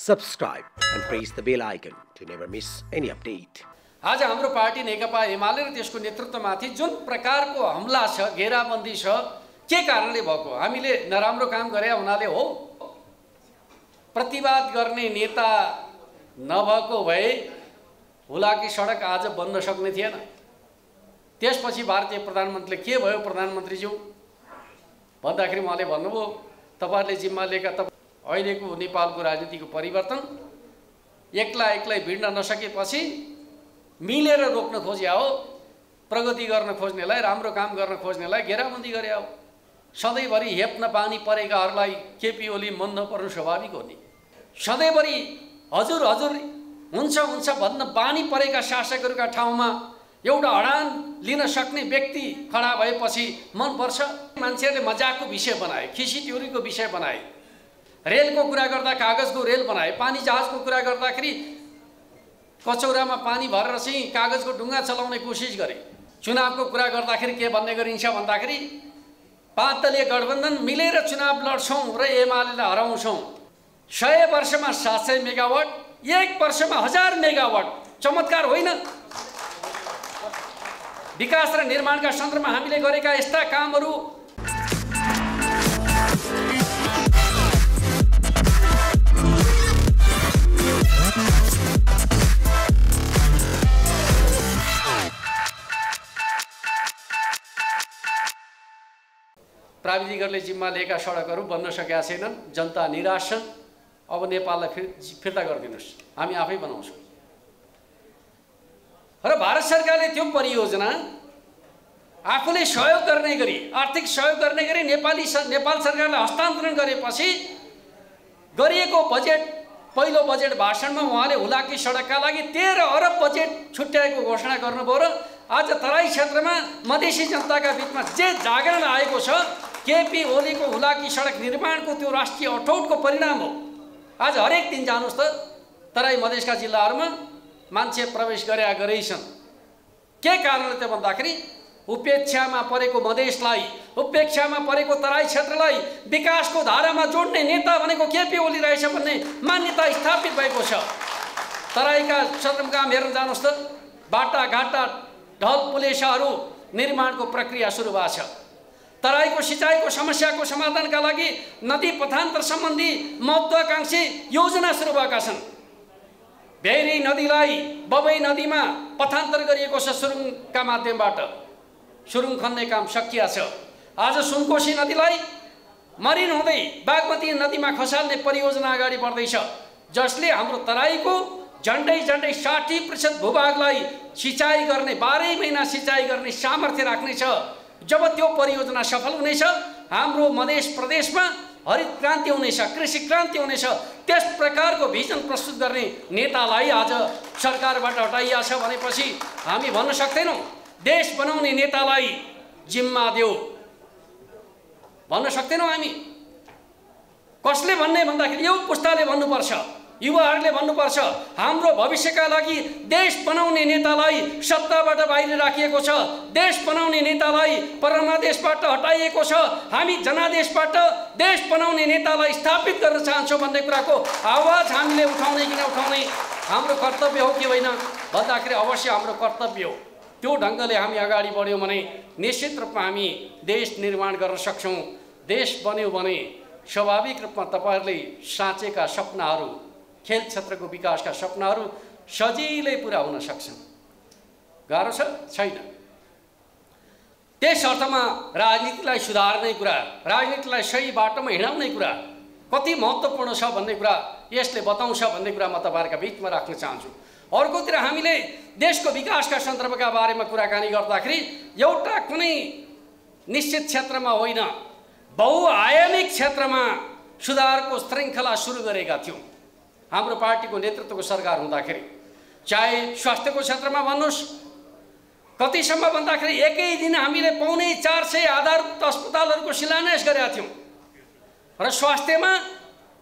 subscribe and press the bell icon to never miss any update. आज हाम्रो party नेकपा एमाले र त्यसको नेतृत्वमाथि जुन प्रकारको हमला छ, घेराबन्दी छ, के कारणले भएको? हामीले नराम्रो काम गरे हुनाले हो। प्रतिवाद गर्ने नेता नभएको भए हुलाकी सडक आज बन्न सक्ने थिएन। त्यसपछि भारतीय प्रधानमन्त्रीले के भयो प्रधानमन्त्रीज्यू भन्दाखेरि उहाँले भन्नुभयो, तपाईहरुले जिम्मा लिएका अहिलेको नेपालको राजनीतिको परिवर्तन एक्लै एक्लै भिड्न नसकेपछि मिलेर रोक्न खोज्या हो। प्रगति गर्न खोज्नेलाई, राम्रो काम गर्न खोज्नेलाई घेराबन्दी गरे हो। सधैँभरि हेप्न पानी परेकाहरुलाई केपी ओली मन नपर्नु स्वाभाविक हो नि। सधैँभरि हजुर हजुर हुन्छ हुन्छ भन्न बानी परेका शासकहरुका ठाउँमा एउटा अडान लिन सक्ने व्यक्ति खडा भएपछि मन पर्छ। मान्छेले मजाकको विषय बनाए, खिसी त्योरीको विषय बनाए, रेलको कुरा गर्दा कागजको रेल बनाए, पानी जहाजको कुरा गर्दाखेरि कचौरामा पानी भरेर चाहिँ कागजको ढुङ्गा चलाउने कोसिस गरे। चुनावको कुरा गर्दाखेरि के भन्ने गरिन्छ भन्दाखेरि पाँच दलीय गठबन्धन मिलेर चुनाव लड्छौं र एमालेलाई हराउँछौं। 100 वर्षमा 700 मेगावाट, एक वर्षमा 1000 मेगावाट, चमत्कार होइन? विकास र निर्माणका सन्दर्भमा हामीले गरेका यस्ता कामहरू प्राविधिकहरूले जिम्मा लिएका सडकहरू बन्न सकेका छैनन्। जनता निराश छन्। अब नेपाललाई फिर्ता गरिदिनुस्, हामी आफै बनाउँछौं। र भारत सरकारले त्यो परियोजना आफूले सहयोग गर्ने गरी, आर्थिक सहयोग गर्ने गरी नेपाल सरकारलाई हस्तान्तरण गरेपछि गरिएको बजेट, पहिलो बजेट भाषणमा उहाँले हुलाकी सडकका लागि 13 अरब बजेट छुट्याएको घोषणा गर्नुभयो। र आज तराई क्षेत्रमा मधेसी जनताका बीचमा जे जागरण आएको छ केपी ओलीको हुलाकी सडक निर्माणको, त्यो राष्ट्रिय अठौटको परिणाम हो। आज हरेक दिन जानुस् त तराई मधेसका जिल्लाहरुमा मान्छे प्रवेश गरेका गरेछन्। के कारणले त भन्दाखेरि उपेक्षामा परेको मधेसलाई, उपेक्षामा परेको तराई क्षेत्रलाई विकासको धारामा जोड्ने नेता भनेको केपी ओली रहेछ भन्ने मान्यता स्थापित भएको छ। तराईका सदरमुकाम हेर्न जानुस् त, बाटाघाटा, ढल पुलेसहरू निर्माणको प्रक्रिया सुरु भएको छ। तराईको सिँचाइको समस्याको समाधानका लागि नदी पथान्तर सम्बन्धी महत्त्वाकांक्षी योजना सुरु भएका छन्। भेरी नदीलाई बबई नदीमा पथान्तर गरिएको छ सुरुङका माध्यमबाट, सुरुङ खन्ने काम सकिएको छ। आज सुनकोशी नदीलाई मरिन हुँदै बागमती नदीमा खसाल्ने परियोजना अगाडि बढ्दैछ, जसले हाम्रो तराईको झन्डै 60% भूभागलाई सिंचाई गर्ने, 12 महिना सिंचाई गर्ने सामर्थ्य राख्नेछ। जब त्यो परियोजना सफल हुनेछ हाम्रो मधेस प्रदेशमा हरित क्रान्ति हुनेछ, कृषि क्रान्ति हुनेछ। त्यस प्रकारको भिजन प्रस्तुत गर्ने नेतालाई आज सरकारबाट हटाइया छ भनेपछि हामी भन्न सक्दैनौं देश बनाउने नेतालाई जिम्मा देऊ, भन्न सक्दैनौं हामी। कसले भन्ने भन्दाखेरि यो पुस्ताले भन्नुपर्छ, युवाहरुले भन्नुपर्छ। हाम्रो भविष्यका लागि देश बनाउने नेतालाई सत्ताबाट बाहिर राखिएको छ, देश बनाउने नेतालाई परमादेशबाट हटाइएको छ। हामी जनादेशबाट देश बनाउने नेतालाई स्थापित गर्न चाहन्छौं भन्ने कुराको आवाज हामीले उठाउने कि नउठाउने हाम्रो कर्तव्य हो कि होइन भन्दाखेरि अवश्य हाम्रो कर्तव्य हो। त्यो ढंगले हामी अगाडि बढ्यौं भने निश्चित रूपमा हामी देश निर्माण गर्न सक्छौं। देश बन्यो भने स्वाभाविक रूपमा तपाईहरुले साँचेका सपनाहरू, खेल क्षेत्रको विकासका सपनाहरू सजिलै पूरा हुन सक्छन्। गाह्रो छैन। त्यस अर्थमा राजनीतिलाई सुधार्ने कुरा, राजनीतिलाई सही बाटोमा हिँडाउने कुरा कति महत्त्वपूर्ण छ भन्ने कुरा यसले बताउँछ भन्ने कुरा म तपाईहरुका बीचमा राख्न चाहन्छु। अर्कोतिर हामीले देशको विकासका सन्दर्भका बारेमा कुराकानी गर्दाखेरि एउटा कुनै निश्चित क्षेत्रमा होइन, बहुआयामिक क्षेत्रमा सुधारको श्रृंखला सुरु गरेका थियौं हाम्रो पार्टीको नेतृत्वको सरकार हुँदाखेरि। चाहे स्वास्थ्यको क्षेत्रमा भन्नुस्, कतिसम्म भन्दाखेरि एकै दिन हामीले 450 आधारभूत अस्पतालहरूको शिलान्यास गरेका थियौं। र स्वास्थ्यमा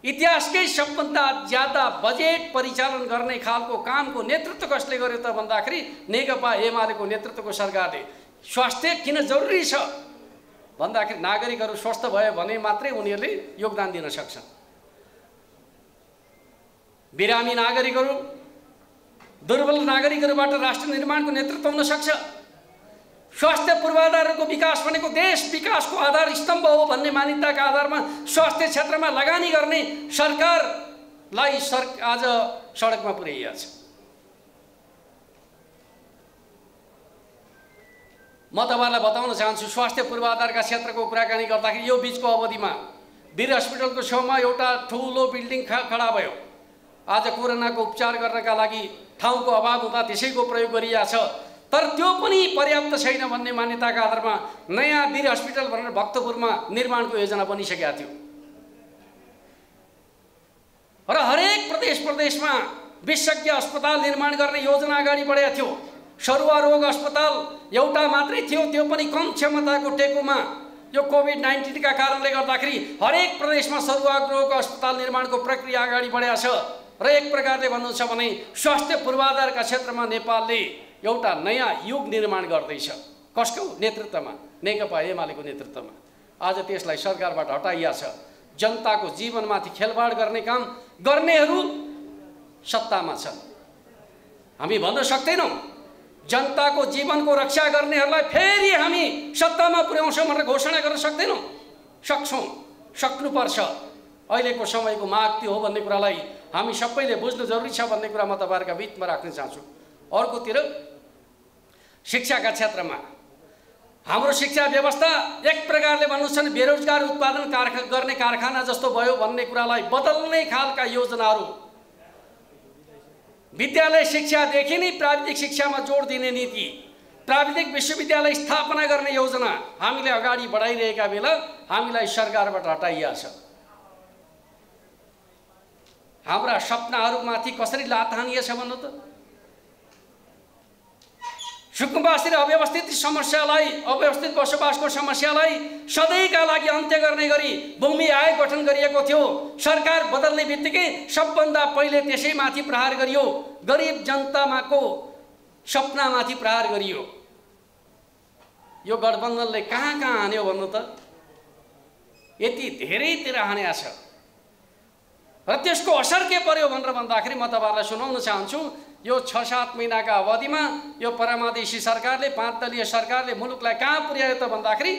इतिहासकै सबभन्दा ज्यादा बजेट परिचालन गर्ने खालको कामको नेतृत्व कसले गर्यो त भन्दाखेरि नेकपा एमालेको नेतृत्वको सरकारले। स्वास्थ्य किन जरुरी छ भन्दाखेरि नागरिकहरू स्वस्थ भए भने मात्रै उनीहरूले योगदान दिन सक्छन्। बिरामी नागरिक दुर्बल नागरिक राष्ट्र निर्माण को नेतृत्व हुन सक्छ। स्वास्थ्य पूर्वाधार को विकास भनेको देश विकास को आधार स्तंभ हो भन्ने मान्यता का आधार में स्वास्थ्य क्षेत्र में लगानी करने सरकार लाई आज सड़क में पुर्याइया छ। म तपाईहरुलाई बताउन चाहन्छु स्वास्थ्य पूर्वाधार का क्षेत्र को कुराकानी गर्दाखेरि यो बीच को अवधि में वीर अस्पताल को छेउमा एउटा ठूलो बिल्डिङ खड़ा भयो। आज कोरोना को उपचार गर्नका लागि ठाउँ को अभाव हुँदा त्यसैको प्रयोग गरिया छ, तर त्यो पनि पर्याप्त छैन भन्ने मान्यता का आधार में नया वीर अस्पताल भनेर भक्तपुर में निर्माण को योजना बनिसकेको थियो र हरेक प्रदेश प्रदेश में विशेषज्ञ अस्पताल निर्माण गर्ने योजना अगाडि बढेको थियो। सरुवा रोग अस्पताल एउटा मात्रै थियो, त्यो पनि कम क्षमताको टेकोमा यो कोभिड-19 का कारणले गर्दाखेरि हरेक प्रदेश में सरुवा रोग अस्पताल निर्माण को प्रक्रिया अगाडि बढेको छ र एक प्रकारले भन्नुहुन्छ भने स्वास्थ्य पूर्वाधार का क्षेत्र में नेपालले एउटा नयाँ युग निर्माण गर्दैछ। कसको नेतृत्वमा? नेकपा एमालेको नेतृत्वमा। आज त्यसलाई सरकारबाट हटाइया छ। जनताको जीवनमाथि खेलवाड गर्ने काम गर्नेहरू सत्तामा छन्। हामी भन्न सक्दैनौं जनता को जीवन को रक्षा गर्नेहरूलाई फेरि हामी सत्तामा पुर्याउँछौं भनेर घोषणा गर्न सक्दैनौं। सक्छौं, सक्नुपर्छ। अहिलेको समयको माग त्यो हो भन्ने कुरालाई हामी सबैले बुझ्नु जरुरी छ भन्ने कुरा म तपाईहरुका बीचमा राख्न चाहन्छु। अर्कोतिर शिक्षा का क्षेत्र में हाम्रो शिक्षा व्यवस्था एक प्रकारले भन्नुछन् बेरोजगार उत्पादन गर्ने कारखाना जस्तो भयो भन्ने कुरालाई बदल्ने खालका योजनाहरू विद्यालय शिक्षा देखि नै प्राविधिक शिक्षा में जोड़ दिने नीति, प्राविधिक विश्वविद्यालय स्थापना गर्ने योजना हामीले अगाडि बढाइरहेका बेला हामीलाई सरकारबाट हटाइया छ। हाम्रा सपनाहरूमाथि कसरी लात हानिएछ भन्नु त। सुकुम्बासी र अव्यवस्थित समस्यालाई, अव्यवस्थित बसोबासको समस्यालाई सधैँका लागि अन्त्य गर्ने गरी भूमि आयोग गठन गरिएको थियो। सरकार बदल्ने बित्तिकै सबभन्दा पहिले त्यसैमाथि प्रहार गरियो। गरिब जनतामाको सपनामाथि प्रहार गरियो। यो गठबन्धनले कहाँ कहाँ हान्यो भन्नु त, यति धेरैतिर हानेको छ र त्यसको असर के पर्यो भनेर भन्दाखेरि म तपाईहरुलाई सुनाउन चाहन्छु। यो 6-7 महीना का अवधि में यो परमादेशी सरकारले, 5 दलीय सरकारले मुलुकलाई कहाँ पुर्यायो त भन्दाखेरि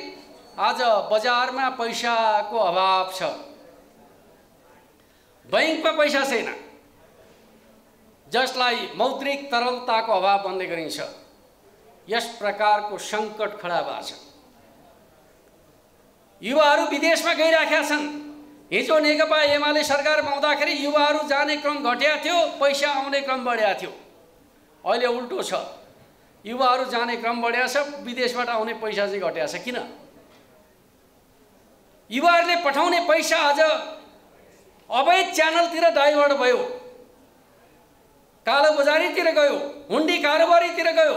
आज बजार में पैसा को अभाव छ। बैंक में पैसा छैन, जसलाई मौद्रिक तरलता को अभाव भन्ने गरिन्छ। यस प्रकार को संकट खड़ा भएको छ। युवाहरू विदेश में गइराखेका छन्। हिजो नेकपा एमाले सरकार में आउँदाखेरि युवाहरू जाने क्रम घट्या थियो, पैसा आउने क्रम बढ्या थियो। अहिले उल्टो छ, युवाहरू जाने क्रम बढ्या छ, विदेशबाट आउने पैसा चाहिँ घट्या छ। किन? युवाहरूले पठाउने पैसा आज अवैध च्यानलतिर डाइभर्ट भयो, कालो बजारीतिर गयो, हुन्डी कारोबारीतिर गयो,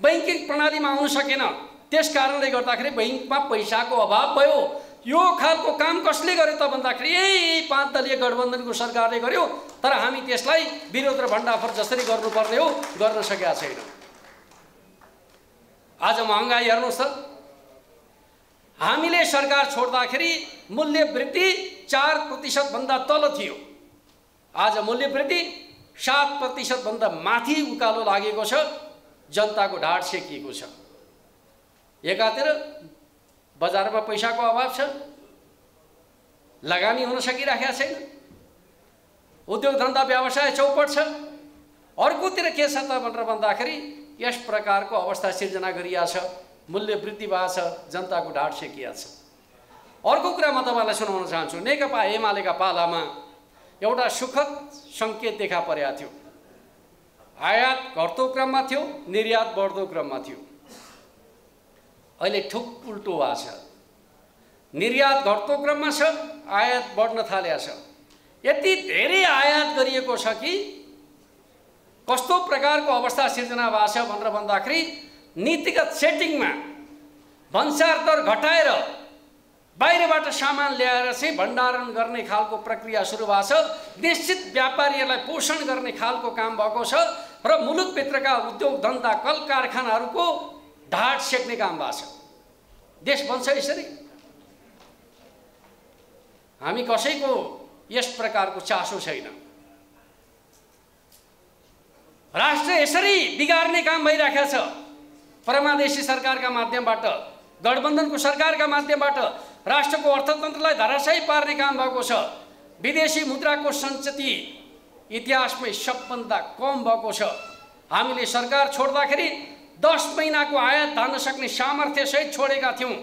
बैंकिङ प्रणालीमा आउन सकेन। त्यस कारणले गर्दाखेरि बैंकमा पैसाको अभाव भयो। यो खालको काम कसले गर्यो त भन्दाखेरि यही 5 दलीय गठबन्धनको सरकारले गर्यो। तर हामी त्यसलाई विरोध र भण्डाफोर जसरी गर्नुपर्ने हो गर्न सकेका छैन। आज महँगाई हेर्नुहोस् त, हामीले सरकार छोड्दाखेरि मूल्य वृद्धि 4% भन्दा तल थियो, आज मूल्य वृद्धि 7% भन्दा माथि उकालो लागेको छ। जनताको ढाड सेकिएको छ। एकातिर बजार में पैसा को अभाव छ, लगानी हुन सकिराखेको छैन, उद्योग धंदा व्यवसाय चौपट छ। अर्कोतिर के छ त भनेर भन्दाखेरि यस प्रकार को अवस्था सिर्जना गरिया छ, मूल्य वृद्धि भएको छ, जनता को ढाड सेकिया छ। अर्को कुरा म तपाईलाई सुनाउन चाहन्छु। नेकपा एमालेका पालामा एउटा सुखद संकेत देखा परेको थियो। आयात घट्दो क्रम में थियो, निर्यात बढ्दो क्रम में थियो। अहिले ठुक उल्टो भएको छ, निर्यात घट्दो क्रम में छ, आयात बढ्न थालेको छ। यति धेरै आयात गरिएको छ कि कस्तो प्रकारको अवस्था सिर्जना भएको छ भनेर भन्दाखेरि नीतिगत सेटिङमा भन्सार दर घटाएर बाहिरबाट सामान ल्याएर चाहिँ भण्डारण गर्ने खालको प्रक्रिया सुरु भएको छ। निश्चित व्यापारीहरूलाई पोषण गर्ने खालको काम भएको छ र मुलुकभित्रका उद्योग धन्दा कल कारखानाहरूको ढाड सेक्ने काम भएको छ। देश बन्छ यसरी। हामी कसैको यस प्रकारको चासो छैन। यसरी बिगाड्ने काम भइराख्या छ। परमादेशी सरकारका माध्यमबाट, गठबन्धनको सरकारका माध्यमबाट राष्ट्रको अर्थतन्त्रलाई धराशायी पार्ने काम भएको छ। विदेशी मुद्राको सञ्चति इतिहासमै सबभन्दा कम भएको छ। हामीले सरकार छोड्दाखेरि 10 महिनाको आयात धान्न सक्ने सामर्थ्य सहित छोडेका थियौं,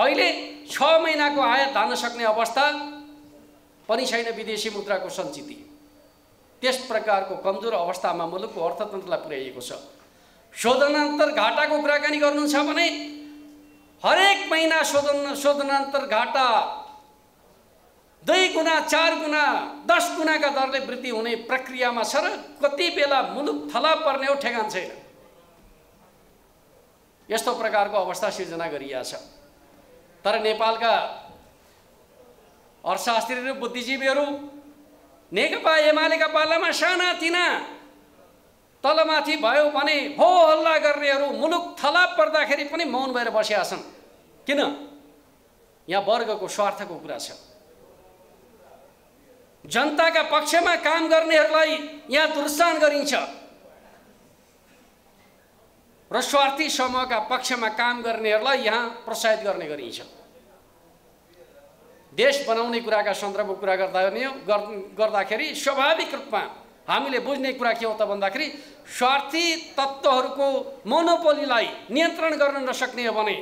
अहिले 6 महिनाको आयात धान्न सक्ने अवस्था पनि छैन। विदेशी मुद्राको सञ्चति त्यस प्रकारको कमजोर अवस्थामा मुलुकको अर्थतन्त्रलाई पुर्याइएको छ। शोधनान्तर घाटाको कुराकानी गर्नुहुन्छ भने हरेक महीना शोधनान्तर घाटा 2 गुणा 4 गुणा 10 गुणा का दरले वृद्धि हुने प्रक्रियामा छ र कति बेला मुलुक थला पर्ने हो ठेगान छैन। यस्तो प्रकारको अवस्था सिर्जना गरिया छ। तर नेपालका अर्थशास्त्रीहरू, बुद्धिजीवीहरू नेकपा एमालेका पालामा सानातिना तलमाथि भयो भने हो हल्ला गर्नेहरू मुलुक थला पर्दाखेरि पनि मौन भएर बसेका छन्। किन? यहाँ वर्गको स्वार्थको कुरा छ। जनताका पक्षमा काम गर्नेहरूलाई यहाँ दुरुत्सान गरिन्छ र स्वार्थी समूहका पक्षमा काम गर्नेहरूलाई यहाँ प्रोत्साहित गर्ने गरिन्छ। देश बनाउने कुराका सन्दर्भमा कुरा गर्दाखेरि स्वाभाविक रूपमा हामीले बुझ्ने कुरा के हो त भन्दाखेरि स्वार्थी तत्त्वहरूको मोनोपोलीलाई नियन्त्रण गर्न नसक्ने हो भने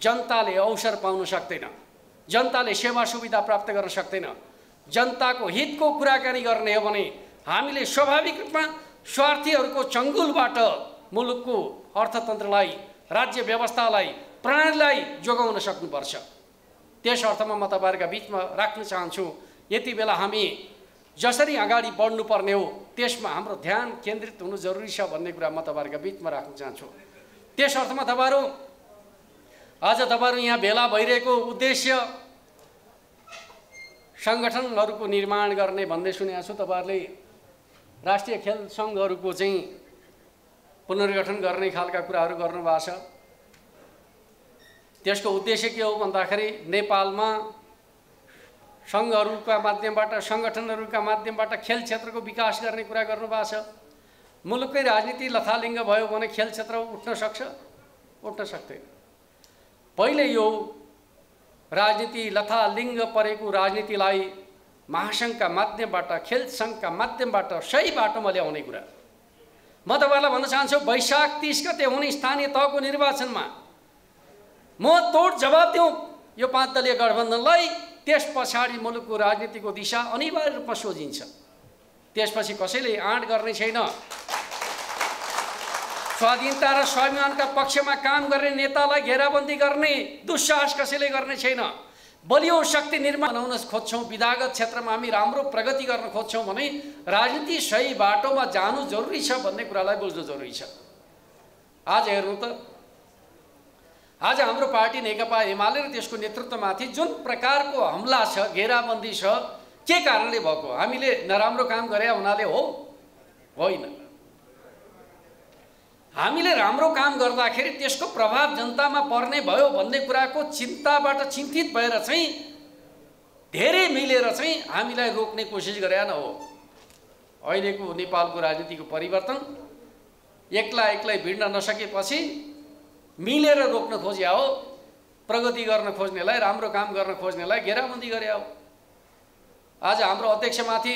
जनताले अवसर पाउन सक्दैन, जनताले सेवा सुविधा प्राप्त गर्न सक्दैन। जनताको हितको कुराकानी गर्ने हो भने हामीले स्वाभाविक रूपमा स्वार्थीहरूको चङ्गुलबाट मुलुकको अर्थतन्त्रलाई, राज्य व्यवस्थालाई, प्रणालीलाई जोगाउन सक्नुपर्छ। त्यस अर्थमा म तपाईहरुका बीचमा राख्न चाहन्छु, यति बेला हामी जसरी अगाडि बढ्नुपर्ने हो त्यसमा हाम्रो ध्यान केन्द्रित हुनु जरुरी छ भन्ने कुरा म तपाईहरुका बीचमा राख्न चाहन्छु। त्यस अर्थमा तपाईहरु आज यहाँ भेला भइरहेको उद्देश्य संगठनहरुको निर्माण गर्ने भन्ने सुनेको छु। तपाईहरुले राष्ट्रिय खेल संघहरुको चाहिँ पुनर्गठन गर्ने खालका कुराहरु गर्नुभएको छ। त्यसको उद्देश्य के हो भन्दाखेरि नेपालमा संघहरुका माध्यमबाट, संगठनहरुका माध्यमबाट खेल क्षेत्रको विकास गर्ने कुरा गर्नुभएको छ। मुलुककै राजनीति लथालिङ्ग भयो भने खेल क्षेत्र उठ्न सक्छ? उठ्न सक्दैन। पहिले यो राजनीति लथालिङ्ग परेको राजनीतिलाई महासङ्घका माध्यमबाट, खेल सङ्घका माध्यमबाट सही बाटोमा ल्याउने कुरा म तपाईँलाई भन्न चाहन्छु। वैशाख 30 गते हुने स्थानीय तहको निर्वाचनमा म तोड जवाब दिउँ यो 5 दलीय गठबन्धनलाई। त्यस पछाडि मुलुकको राजनीतिको दिशा अनिवार्य रूपमा सोझिन्छ। त्यसपछि कसैले आँट गर्ने छैन। स्वाधीनता र स्वाभिमानका पक्षमा काम गर्ने नेतालाई घेराबन्दी गर्ने दुस्साहस कसैले गर्ने छैन। बलियो शक्ति निर्माण बनाउन खोज्छौँ, विधागत क्षेत्रमा हामी राम्रो प्रगति गर्न खोज्छौँ भने राजनीति सही बाटोमा जानु जरुरी छ भन्ने कुरालाई बुझ्नु जरुरी छ। आज हेर्नु त, आज हाम्रो पार्टी नेकपा एमाले र त्यसको नेतृत्वमाथि जुन प्रकारको हमला छ, घेराबन्दी छ, के कारणले भएको? हामीले नराम्रो काम गरे हुनाले हो? होइन। हामीले राम्रो काम गर्दाखेरि त्यसको प्रभाव जनतामा पर्ने भयो भन्ने कुराको चिन्ताबाट चिन्तित भएर चाहिँ धेरै मिलेर चाहिँ हामीलाई रोक्ने कोसिस गरे न हो। अहिलेको नेपालको राजनीतिको परिवर्तन एक्लै एक्लै भिड्न नसकेपछि मिलेर रोक्न खोज्या हो। प्रगति गर्न खोज्नेलाई, राम्रो काम गर्न खोज्नेलाई घेराबन्दी गरे हो। आज हाम्रो अध्यक्षमाथि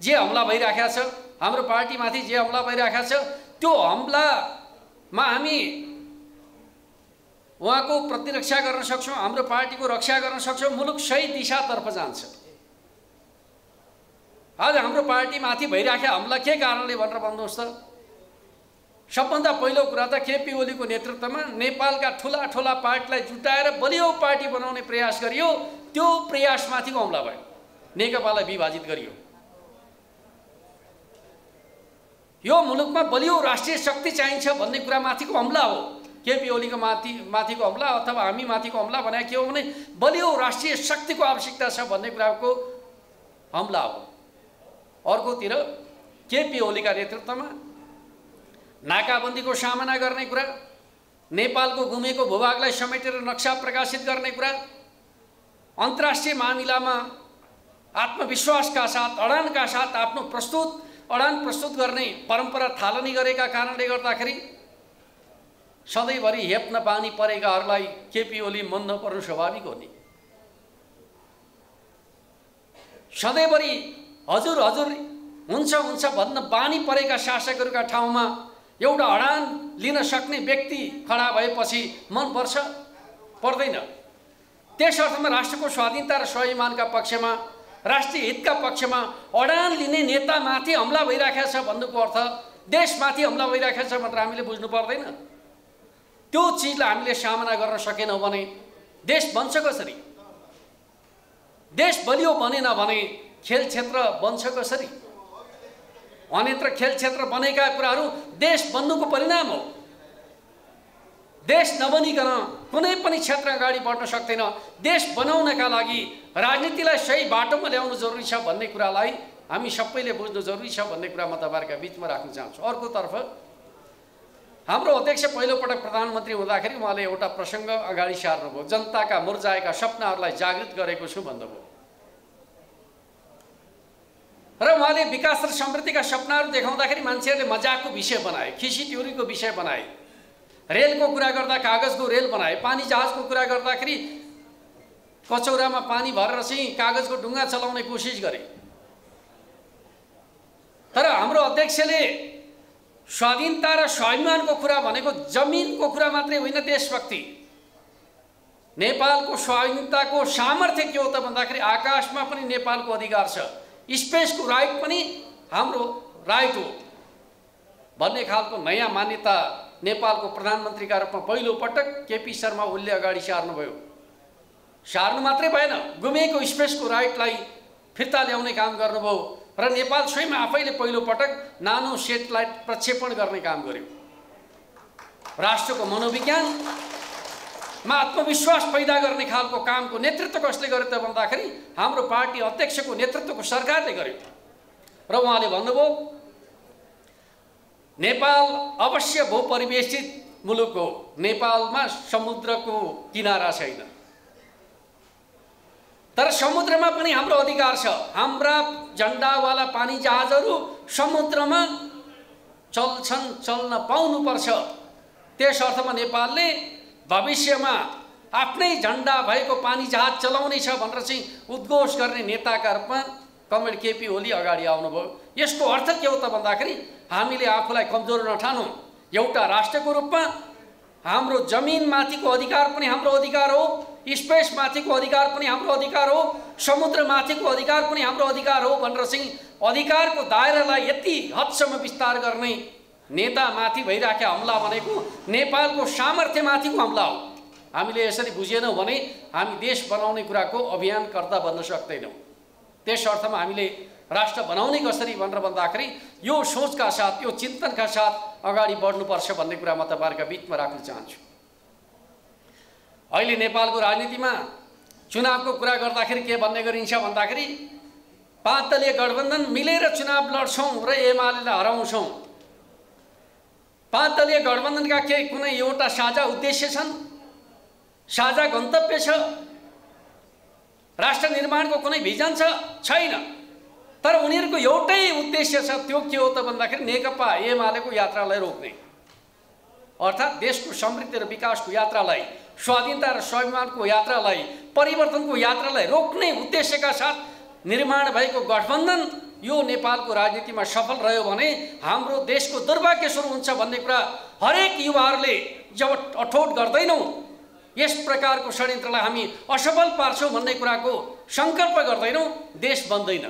जे हमला भइराखेको छ, हाम्रो पार्टीमाथि जे हमला भइराखेको छ, त्यो हमलामा हामी उहाँको प्रतिरक्षा गर्न सक्छौँ, हाम्रो पार्टीको रक्षा गर्न सक्छौँ। मुलुक सही दिशातर्फ जान्छ। आज हाम्रो पार्टीमाथि भइराखेको हमला के कारणले भनेर भन्नुहोस् त। सबभन्दा पहिलो कुरा त केपी ओलीको नेतृत्वमा नेपालका ठूला ठूला पार्टीलाई जुटाएर बलियो पार्टी बनाउने प्रयास गरियो। त्यो प्रयासमाथिको हमला भयो, नेकपालाई विभाजित गरियो। यो मुलुकमा बलियो राष्ट्रिय शक्ति चाहिन्छ भन्ने कुरामाथिको हमला हो। केपी ओलीको माथिको हमला अथवा हामी माथिको हमला भने के हो भने बलियो राष्ट्रिय शक्तिको आवश्यकता छ भन्ने कुराको हमला हो। अर्कोतिर केपी ओलीका नेतृत्वमा नाकाबन्दीको सामना गर्ने कुरा, नेपालको गुमेको भूभागलाई समेटेर नक्सा प्रकाशित गर्ने कुरा, अन्तर्राष्ट्रिय मामिलामा आत्मविश्वासका साथ, अडानका साथ आफ्नो प्रस्तुत अडान प्रस्तुत गर्ने परम्परा थालनी गरेका कारणले गर्दाखेरि सधैँभरि हेप्न पानी परेकाहरूलाई केपी ओली मन नपर्नु स्वाभाविक हो नि। सधैँभरि हजुर हजुर हुन्छ हुन्छ भन्न बानी परेका शासकहरूका ठाउँमा एउटा अडान लिन सक्ने व्यक्ति खडा भएपछि मन पर्छ पर्दैन। त्यस अर्थमा राष्ट्रको स्वाधीनता र स्वाभिमानका पक्षमा राष्ट्रिय हितका पक्षमा अडान लिने नेतामाथि हमला भइराखेको छ भन्नुको अर्थ देशमाथि हमला भइराखेको छ भनेर हामीले बुझ्नु पर्दैन। त्यो चीजलाई हामीले सामना गर्न सकेनौं भने देश बन्छ कसरी, देश बलियो बनेन भने खेल क्षेत्र बन्छ कसरी। अन्यत्र खेल क्षेत्र बनेका कुराहरू देश बन्नुको परिणाम हो। देश नबनिकन कुनै पनि क्षेत्र अगाडि बढ्न सक्दैन। देश बनाउनका लागि राजनीतिलाई सही बाटोमा ल्याउनु जरुरी छ भन्ने कुरालाई हामी सबैले बुझ्नु जरुरी छ भन्ने कुरा म तपाईहरुका बीचमा राख्न चाहन्छु। अर्कोतर्फ हाम्रो अध्यक्ष पहिलोपटक प्रधानमन्त्री हुँदाखेरि उहाँले एउटा प्रसंग अगाडि सार्नुभयो, जनताका मुर्जाएका सपनाहरूलाई जागृत गरेको छु भन्नुभयो र उहाँले विकास र समृद्धिका सपनाहरू देखाउँदाखेरि मान्छेहरूले मजाकको विषय बनाए, खिसिट्युरीको विषय बनाए, रेलको कुरा गर्दा कागजको रेल बनाए, पानी जहाजको कुरा गर्दाखेरि कचौरामा पानी भरेर चाहिँ कागजको डुङ्गा चलाउने कोसिस गरे। तर हाम्रो अध्यक्षले स्वाधीनता र स्वाभिमानको कुरा भनेको जमिनको कुरा मात्रै होइन, देशभक्ति। नेपालको स्वाधीनताको सामर्थ्य के हो त भन्दाखेरि आकाशमा पनि नेपालको अधिकार छ, स्पेसको राइट पनि हाम्रो राइट हो भन्ने खालको नयाँ मान्यता नेपालको प्रधानमन्त्रीका रूपमा पहिलोपटक केपी शर्मा ओलीले अगाडि सार्नुभयो। सार्नु मात्रै भएन, गुमेको स्पेसको राइटलाई फिर्ता ल्याउने काम गर्नुभयो र नेपाल स्वयं आफैले पहिलोपटक नानो सेटेलाइट प्रक्षेपण गर्ने काम गर्यो। राष्ट्रको मनोविज्ञानमा आत्मविश्वास पैदा गर्ने खालको कामको नेतृत्व कसले गर्यो त भन्दाखेरि हाम्रो पार्टी अध्यक्षको नेतृत्वको सरकारले गर्यो र उहाँले भन्नुभयो नेपाल अवश्य भूपरिवेष्टित मुलुक हो, नेपालमा समुद्रको किनारा छैन, तर समुद्रमा पनि हाम्रो अधिकार छ। हाम्रा झण्डावाला पानी जहाजहरू समुद्रमा चल्छन्, चल्न पाउनुपर्छ। त्यस अर्थमा नेपालले भविष्यमा आफ्नै झण्डा भएको पानी जहाज चलाउने छ भनेर चाहिँ उद्घोष गर्ने नेताका रूपमा कमरेड केपी ओली अगाडि आउनुभयो। यसको अर्थ के हो त भन्दाखेरि हामीले आफूलाई कमजोर नठानौं। एउटा राष्ट्रको रूपमा हाम्रो जमिनमाथिको अधिकार पनि हाम्रो अधिकार हो, स्पेसमाथिको अधिकार पनि हाम्रो अधिकार हो, समुद्रमाथिको अधिकार पनि हाम्रो अधिकार हो भनेर चाहिँ अधिकारको दायरालाई यति हदसम्म विस्तार गर्ने नेतामाथि भइराखेको हमला भनेको नेपालको सामर्थ्यमाथिको हमला हो। हामीले यसरी बुझेनौं भने हामी देश बनाउने कुराको अभियानकर्ता बन्न सक्दैनौं। त्यस अर्थमा हामीले राष्ट्र बनाउने कसरी भनेर भन्दाखेरि यो सोचका साथ, यो चिन्तनका साथ अगाडि बढ्नुपर्छ भन्ने कुरा म तपाईहरुका बीचमा राख्न चाहन्छु। अहिले नेपालको राजनीतिमा चुनावको कुरा गर्दाखेरि के भन्ने गरिन्छ भन्दाखेरि पाँच दलीय गठबन्धन मिलेर चुनाव लड्छौं र एमालेलाई हराउँछौं। पाँच दलीय गठबन्धनका के कुनै एउटा साझा उद्देश्य छन्, साझा गन्तव्य छ, राष्ट्र निर्माणको कुनै भिजन छ छैन, तर उनीहरूको एउटै उद्देश्य छ। त्यो के हो त भन्दाखेरि नेकपा एमालेको यात्रालाई रोक्ने, अर्थात् देशको समृद्धि र विकासको यात्रालाई, स्वाधीनता र स्वाभिमानको यात्रालाई, परिवर्तनको यात्रालाई रोक्ने उद्देश्यका साथ निर्माण भएको गठबन्धन यो नेपालको राजनीतिमा सफल रह्यो भने हाम्रो देशको दुर्भाग्य सुरु हुन्छ भन्ने कुरा हरेक युवाहरूले जब अठोट गर्दैनौँ, यस प्रकारको षड्यन्त्रलाई हामी असफल पार्छौँ भन्ने कुराको संकल्प गर्दैनौँ, देश बन्दैन।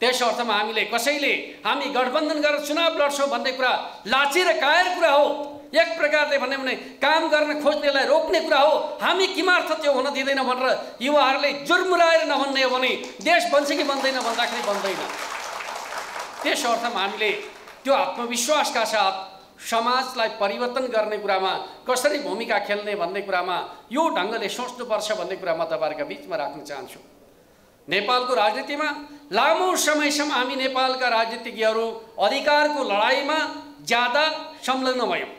त्यस अर्थमा हामीले कसैले हामी गठबन्धन गरेर चुनाव लड्छौँ भन्ने कुरा लाची र कायर कुरा हो। एक प्रकारले भन्यो भने काम गर्न खोज्नेलाई रोक्ने कुरा हो। हामी किमार्थ त्यो हुन दिँदैन भनेर युवाहरूले जुर्मुराएर नभन्ने हो भने देश बन्छ कि बन्दैन भन्दाखेरि बन्दैन। त्यस अर्थमा हामीले त्यो आत्मविश्वासका साथ समाजलाई परिवर्तन गर्ने कुरामा कसरी भूमिका खेल्ने भन्ने कुरामा यो ढङ्गले सोच्नुपर्छ भन्ने कुरा म तपाईहरुका बीचमा राख्न चाहन्छु। नेपालको राजनीतिमा लामो समयसम्म हामी नेपालका राजनीतिज्ञहरू अधिकारको लडाईँमा ज्यादा संलग्न भयौँ।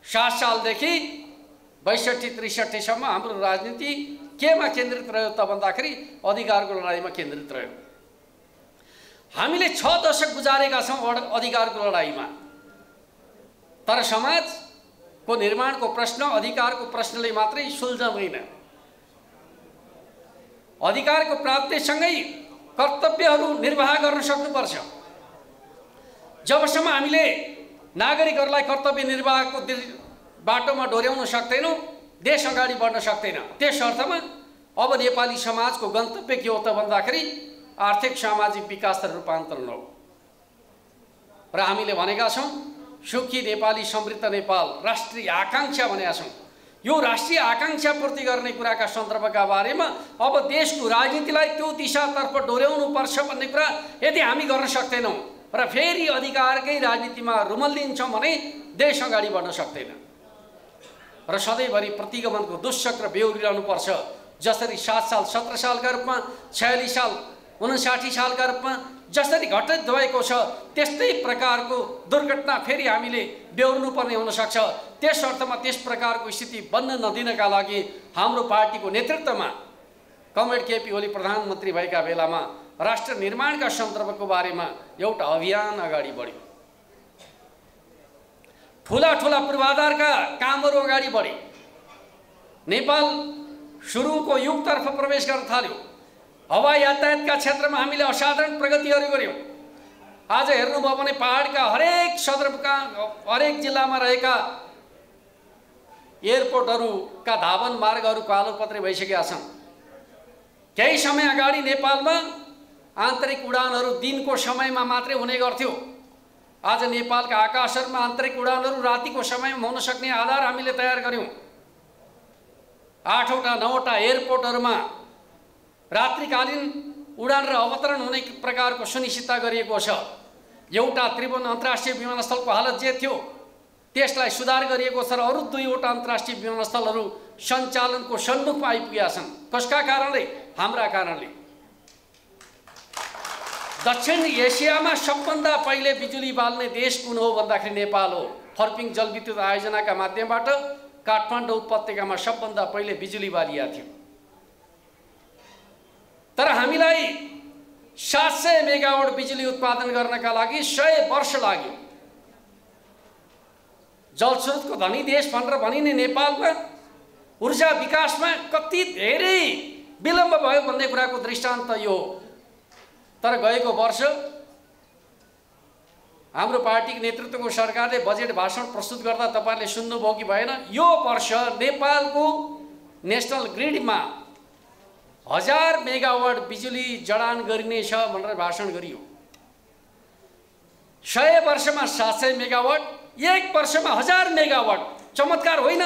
7 सालदेखि 62-63 सम्म हाम्रो राजनीति केमा केन्द्रित रह्यो त भन्दाखेरि अधिकारको लडाईँमा केन्द्रित रह्यो। हामीले 6 दशक गुजारेका छौं अधिकारको लडाईमा, तर समाजको निर्माणको प्रश्न अधिकारको प्रश्नले मात्रै सुल्झदैन। अधिकारको प्राप्तिसँगै कर्तव्यहरू निर्वाह गर्न सक्नुपर्छ। जबसम्म हामीले नागरिकहरूलाई कर्तव्य निर्वाहको बाटोमा डोर्याउन सक्दैनौं, देश अगाडि बढ्न सक्दैन। त्यस अर्थमा अब नेपाली समाजको गन्तव्य के हो त भन्दाखेरि आर्थिक सामाजिक विकास र रूपान्तरण हो। र हामीले भनेका छौं सुखी नेपाली, समृद्ध नेपाल, राष्ट्रिय आकांक्षा भनेका छौं। यो राष्ट्रिय आकांक्षा पूर्ति गर्ने कुराका सन्दर्भका बारेमा अब देशको राजनीतिलाई त्यो दिशातर्फ डोर्याउनु पर्छ भन्ने कुरा यदि हामी गर्न सक्दैनौं र फेरि अधिकारकै राजनीतिमा रुमल्लिन्छौं भने देश अगाडि बढ्न सक्दैन। र सधैँभरि प्रतिगमनको दुष्चक्र बेहोरिरहनु पर्छ। जसरी 7 साल 17 सालका रूपमा, 46 साल 59 सालका रूपमा जसरी घटित भएको छ, त्यस्तै प्रकारको दुर्घटना फेरि हामीले बेहोर्नु पर्ने हुन सक्छ। त्यस अर्थमा त्यस प्रकारको स्थिति बन्न नदिनका लागि हाम्रो पार्टीको नेतृत्वमा कमरेड केपी ओली प्रधानमन्त्री भएका बेलामा राष्ट्र निर्माणका सन्दर्भको बारेमा एउटा अभियान अगाडि बढ्यो। ठूला ठूला पूर्वाधारका कामहरू अगाडि बढे। नेपाल सुरुको युगतर्फ प्रवेश गर्न थाल्यो। हवाई यातायातका क्षेत्रमा हामीले असाधारण प्रगतिहरू गर्यौं। आज हेर्नुभयो भने पहाडका हरेक सदरमुका हरेक जिल्लामा रहेका एयरपोर्टहरूका धावन मार्गहरू कालोपत्री भइसकेका छन्। केही समय अगाडि नेपालमा आन्तरिक उडानहरू दिनको समयमा मात्रै हुने गर्थ्यो। आज नेपालका आकाशहरूमा आन्तरिक उडानहरू रातिको समयमा हुन सक्ने आधार हामीले तयार गर्यौं। 8 वटा 9 वटा एयरपोर्टहरूमा रात्रिकालीन उडान र अवतरण हुने प्रकारको सुनिश्चितता गरिएको छ। एउटा त्रिभुवन अन्तर्राष्ट्रिय विमानस्थलको हालत जे थियो त्यसलाई सुधार गरिएको छ र अरू 2 वटा अन्तर्राष्ट्रिय विमानस्थलहरू सञ्चालनको सन्मुखमा आइपुगेका छन्। कसका कारणले? हाम्रा कारणले। दक्षिण एसियामा सबभन्दा पहिले बिजुली बाल्ने देश कुन हो भन्दाखेरि नेपाल हो। फर्पिङ जलविद्युत आयोजनाका माध्यमबाट काठमाडौँ उपत्यकामा सबभन्दा पहिले बिजुली बालिया थियो। तर हामीलाई 700 मेगावाट बिजुली उत्पादन गर्नका लागि 100 वर्ष लाग्यो। जलस्रोतको धनी देश भनेर भनिने नेपालमा ऊर्जा विकासमा कति धेरै विलम्ब भयो भन्ने कुराको दृष्टान्त यो। तर गएको वर्ष हाम्रो पार्टीको नेतृत्वको सरकारले बजेट भाषण प्रस्तुत गर्दा तपाईहरुले सुन्नुभयो कि भएन, यो वर्ष नेपालको नेशनल ग्रिडमा 1000 मेगावाट बिजुली जडान गरिनेछ भनेर भाषण गरियो। 100 वर्षमा 700 मेगावाट, 1 वर्षमा 1000 मेगावाट। चमत्कार होइन?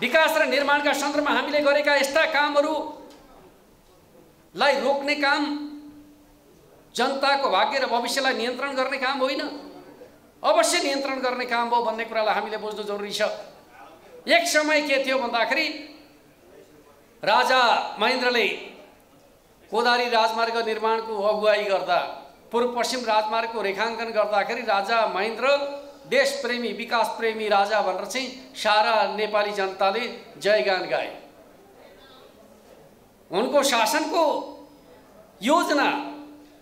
विकास र निर्माणका सन्दर्भमा हामीले गरेका यस्ता कामहरूलाई रोक्ने काम जनताको भाग्य र भविष्यलाई नियन्त्रण गर्ने काम होइन, अवश्य नियन्त्रण गर्ने काम हो भन्ने कुरालाई हामीले बुझ्नु जरुरी छ। एक समय के थियो भन्दाखेरि राजा महेन्द्रले कोदारी राजमार्ग निर्माणको अगुवाई गर्दा, पूर्व पश्चिम राजमार्गको रेखाङ्कन गर्दाखेरि राजा महेन्द्र देशप्रेमी विकासप्रेमी राजा भनेर चाहिँ सारा नेपाली जनताले जयगान गाए। उनको शासनको योजना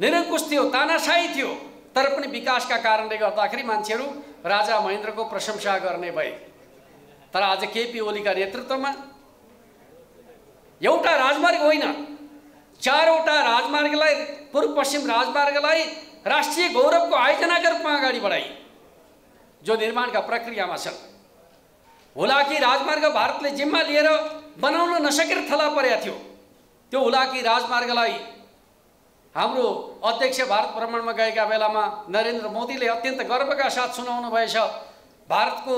निरङ्कुश थियो, तानाशाही थियो, तर पनि विकासका कारणले गर्दाखेरि मान्छेहरू राजा महेन्द्रको प्रशंसा गर्ने भए। तर आज केपी ओलीका नेतृत्वमा एउटा राजमार्ग होइन, 4 वटा राजमार्गलाई, पूर्व पश्चिम राजमार्गलाई राष्ट्रिय गौरवको आयोजनाका रूपमा अगाडि बढाई जो निर्माणका प्रक्रियामा छन्। हुलाकी राजमार्ग भारतले जिम्मा लिएर बनाउन नसकेर थला परेको थियो। त्यो हुलाकी राजमार्गलाई हाम्रो अध्यक्ष भारत भ्रमणमा गएका बेलामा नरेन्द्र मोदीले अत्यन्त गर्वका साथ सुनाउनु भएछ। भारतको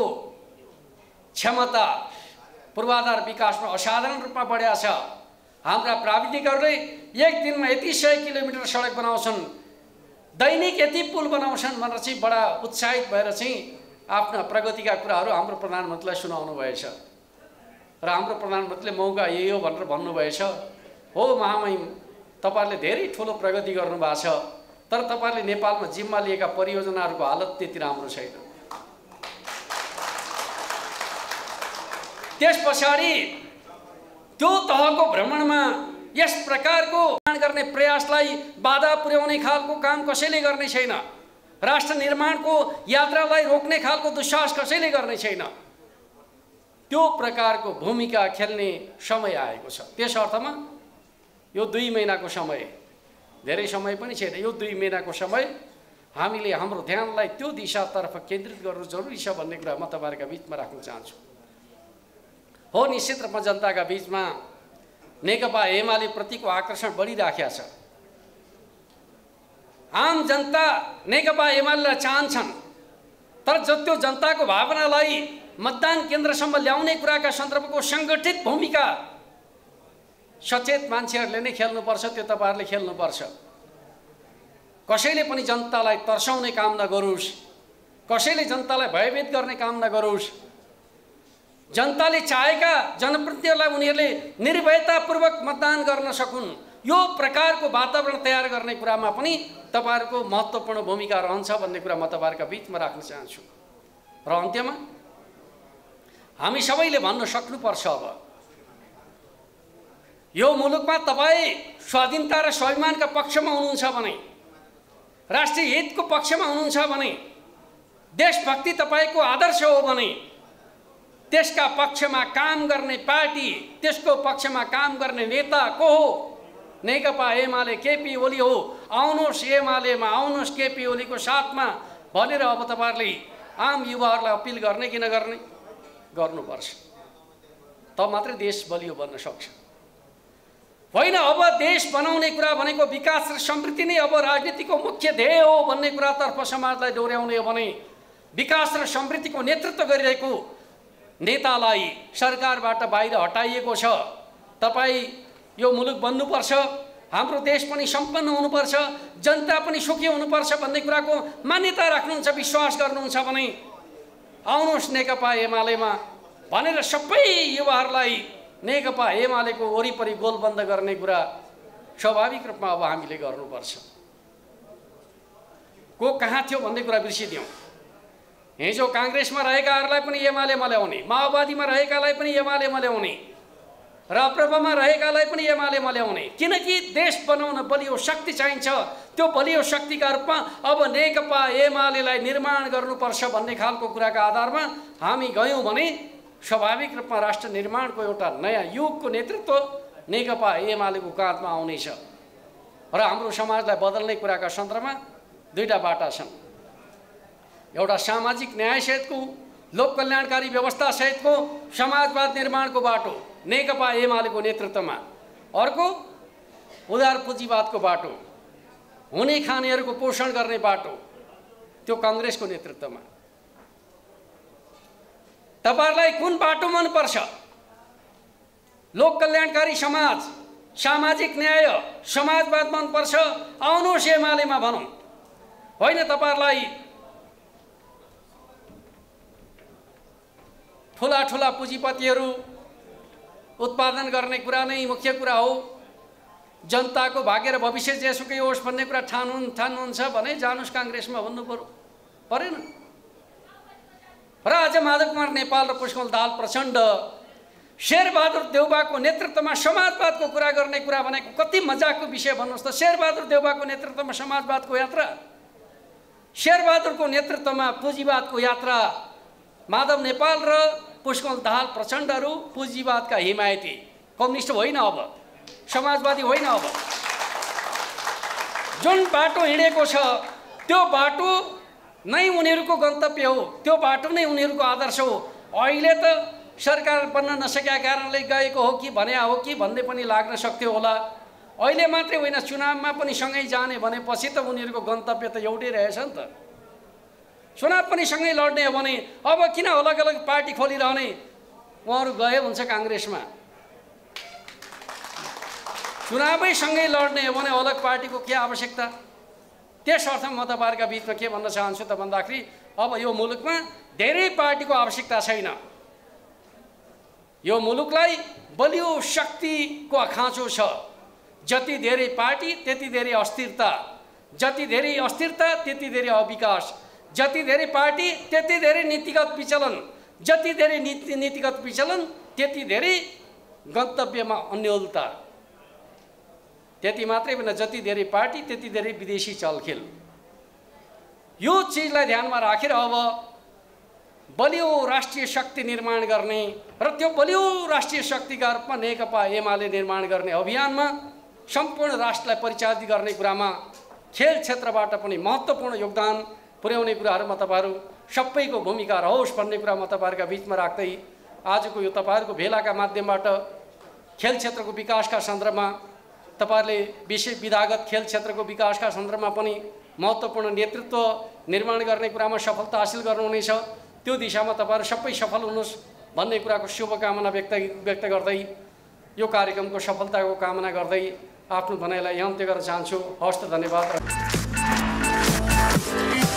क्षमता पूर्वाधार विकासमा असाधारण रूपमा बढ्या छ। हाम्रा प्राविधिकहरूले एक दिनमा यति 100 किलोमिटर सडक बनाउँछन्, दैनिक यति पुल बनाउँछन् भनेर चाहिँ बडा उत्साहित भएर चाहिँ आफ्ना प्रगतिका कुराहरू हाम्रो प्रधानमन्त्रीलाई सुनाउनु भएछ। र हाम्रो प्रधानमन्त्रीले मौका यही हो भनेर भन्नुभएछ। हो महामहिम, तपाईहरूले धेरै ठुलो प्रगति गर्नुभएको छ, तर तपाईहरूले नेपालमा जिम्मा लिएका परियोजनाहरूको हालत त्यति राम्रो छैन। त्यस पछाडि त्यो तहको भ्रमणमा यस प्रकारको गर्ने प्रयासलाई बाधा पुर्याउने खालको काम कसैले गर्ने छैन। राष्ट्र निर्माणको यात्रालाई रोक्ने खालको दुस्साहस कसैले गर्ने छैन। त्यो प्रकारको भूमिका खेल्ने समय आएको छ। त्यस अर्थमा यो २ महिनाको समय धेरै समय पनि छैन। यो २ महिनाको समय हामीले हाम्रो ध्यानलाई त्यो दिशातर्फ केन्द्रित गर्नु जरुरी छ भन्ने कुरा म तपाईहरुका बीचमा राख्न चाहन्छु। हो, निश्चित रूपमा जनताका बीचमा नेकपा एमाले प्रतिको आकर्षण बढिराखेको छ। आम जनता नेकपा एमालेलाई चाहन्छन्, तर जत्यो जनताको भावनालाई मतदान केन्द्रसम्म ल्याउने कुराका सन्दर्भको संगठित भूमिका सचेत मान्छेहरूले नै खेल्नुपर्छ। त्यो तपाईहरूले खेल्नुपर्छ। कसैले पनि जनतालाई तर्साउने काम नगरोस्, कसैले जनतालाई भयभीत गर्ने काम नगरोस्। जनताले चाहेका जनप्रतिनिधिहरूलाई उनीहरूले निर्भयतापूर्वक मतदान गर्न सकुन्, यो प्रकारको वातावरण तयार गर्ने कुरामा पनि तपाईहरुको महत्त्वपूर्ण भूमिका रहन्छ भन्ने कुरा म तपाईहरुका बीचमा राख्न चाहन्छु। र अन्त्यमा हामी सबैले भन्न सक्नुपर्छ, अब यो मुलुकमा तपाई स्वाधीनता र स्वाभिमानका पक्षमा हुनुहुन्छ भने, राष्ट्रिय हितको पक्षमा हुनुहुन्छ भने, देशभक्ति तपाईको आदर्श हो भने, त्यसका पक्षमा काम गर्ने पार्टी, त्यसको पक्षमा काम गर्ने नेता को हो? नेकपा एमाले केपी ओली हो। आउनुहोस् एमालेमा, आउनुहोस् केपी ओलीको साथमा भनेर अब तपाईहरुले आम युवाहरुलाई अपील गर्ने कि नगर्ने? गर्नुपर्छ। त मात्रै देश बलियो बन्न सक्छ। होइन, अब देश बनाउने कुरा भनेको विकास र समृद्धि नै अब राजनीतिको मुख्य ध्येय हो भन्ने कुरातर्फ समाजलाई डोर्याउने हो भने विकास र समृद्धिको नेतृत्व गरिरहेको नेतालाई सरकारबाट बाहिर हटाइएको छ। तपाई यो मुलुक बन्नुपर्छ, हाम्रो देश पनि सम्पन्न हुनुपर्छ, जनता पनि सुखी हुनुपर्छ भन्ने कुराको मान्यता राख्नुहुन्छ, विश्वास गर्नुहुन्छ भने आउनुहोस् नेकपा एमालेमा भनेर सबै युवाहरूलाई नेकपा एमालेको वरिपरि गोलबन्द गर्ने कुरा स्वाभाविक रूपमा अब हामीले गर्नुपर्छ। को कहाँ थियो भन्ने कुरा बिर्सिदियौँ। हिजो कांग्रेसमा रहेकाहरूलाई पनि एमालेमा ल्याउने, माओवादीमा रहेकालाई पनि एमालेमा ल्याउने, राप्रपामा रहेकालाई पनि एमालेमा ल्याउने, किनकि देश बनाउन बलियो शक्ति चाहिन्छ। त्यो बलियो शक्तिका रूपमा अब नेकपा एमालेलाई निर्माण गर्नुपर्छ भन्ने खालको कुराका आधारमा हामी गयौँ भने स्वाभाविक रूपमा राष्ट्र निर्माणको एउटा नयाँ युगको नेतृत्व नेकपा एमालेको काँधमा आउनेछ। र हाम्रो समाजलाई बदल्ने कुराका सन्दर्भमा दुईटा बाटा छन्। एउटा सामाजिक न्याय सहितको लोक कल्याणकारी व्यवस्था सहितको समाजवाद निर्माणको बाटो नेकपा एमालेको नेतृत्वमा, अर्को उदार पुँजीवादको बाटो, हुने खानेहरूको पोषण गर्ने बाटो, त्यो कांग्रेसको नेतृत्वमा। तपाईहरुलाई कुन बाटो मनपर्छ? लोक कल्याणकारी समाज, सामाजिक न्याय, समाजवाद मनपर्छ? आउनुहोस् एमालेमा भनौँ। होइन, तपाईहरुलाई ठूला ठूला पुँजीपतिहरू उत्पादन गर्ने कुरा नै मुख्य कुरा हो, जनताको भागेर भविष्य जेसुकै होस् भन्ने कुरा ठान्नुहुन्छ भने जानुस् कांग्रेसमा भन्नु परेन? राजा माधव कुमार नेपाल र पुष्पल दहाल प्रचंड शेरबहादुर देउवाको नेतृत्वमा समाजवादको कुरा गर्ने कुरा भनेको कति मजाको विषय भन्नुस् त। शेरबहादुर देउवाको नेतृत्वमा समाजवादको यात्रा, शेरबहादुरको नेतृत्वमा पुँजीवादको यात्रा, माधव नेपाल र पुष्पल दहाल प्रचण्डहरु पुँजीवादका हिमायती, कम्युनिस्ट होइन, अब समाजवादी होइन। अब जुन बाटो हिँडेको छ त्यो बाटो नै उनीहरूको गन्तव्य हो, त्यो बाटो नै उनीहरूको आदर्श हो। अहिले त सरकार बन्न नसकेका कारणले गएको हो कि भन्या हो कि भन्ने पनि लाग्न सक्थ्यो होला। अहिले मात्रै होइन, चुनावमा पनि सँगै जाने भनेपछि त उनीहरूको गन्तव्य त एउटै रहेछ नि त। चुनाव पनि सँगै लड्ने हो भने अब किन अलग अलग पार्टी खोलिरहने? उहाँहरू गए हुन्छ कांग्रेसमा। चुनावै सँगै लड्ने हो भने अलग पार्टीको के आवश्यकता? त्यस अर्थमा म तपाईहरुका बीचमा के भन्न चाहन्छु त भन्दाखेरि अब यो मुलुकमा धेरै पार्टीको आवश्यकता छैन। यो मुलुकलाई बलियो शक्तिको खाँचो छ। जति धेरै पार्टी त्यति धेरै अस्थिरता, जति धेरै अस्थिरता त्यति धेरै अविकास, जति धेरै पार्टी त्यति धेरै नीतिगत विचलन, जति धेरै नीतिगत विचलन त्यति धेरै गन्तव्यमा अन्योलता। त्यति मात्रै भने जति धेरै पार्टी त्यति धेरै विदेशी चलखेल। यो चीजलाई ध्यानमा राखेर अब बलियो राष्ट्रिय शक्ति निर्माण गर्ने र त्यो बलियो राष्ट्रिय शक्तिका रूपमा नेकपा एमाले निर्माण गर्ने अभियानमा सम्पूर्ण राष्ट्रलाई परिचालित गर्ने कुरामा खेल क्षेत्रबाट पनि महत्त्वपूर्ण योगदान पुर्याउने कुराहरुमा तपाईहरु सबैको भूमिका रहोस् भन्ने कुरा म तपाईहरुका बीचमा राख्दै आजको यो तपाईहरुको भेलाका माध्यमबाट खेल क्षेत्रको विकासका सन्दर्भमा तपाईहरुले विशेष विधागत खेल क्षेत्रको विकासका सन्दर्भमा पनि महत्त्वपूर्ण नेतृत्व निर्माण गर्ने कुरामा सफलता हासिल गर्नुहुनेछ। त्यो दिशामा तपाईहरु सबै सफल हुनुहोस् भन्ने कुराको शुभकामना व्यक्त गर्दै यो कार्यक्रमको सफलताको कामना गर्दै आफ्नो भनाइलाई यन्त्य गर्न चाहन्छु। हस्त धन्यवाद।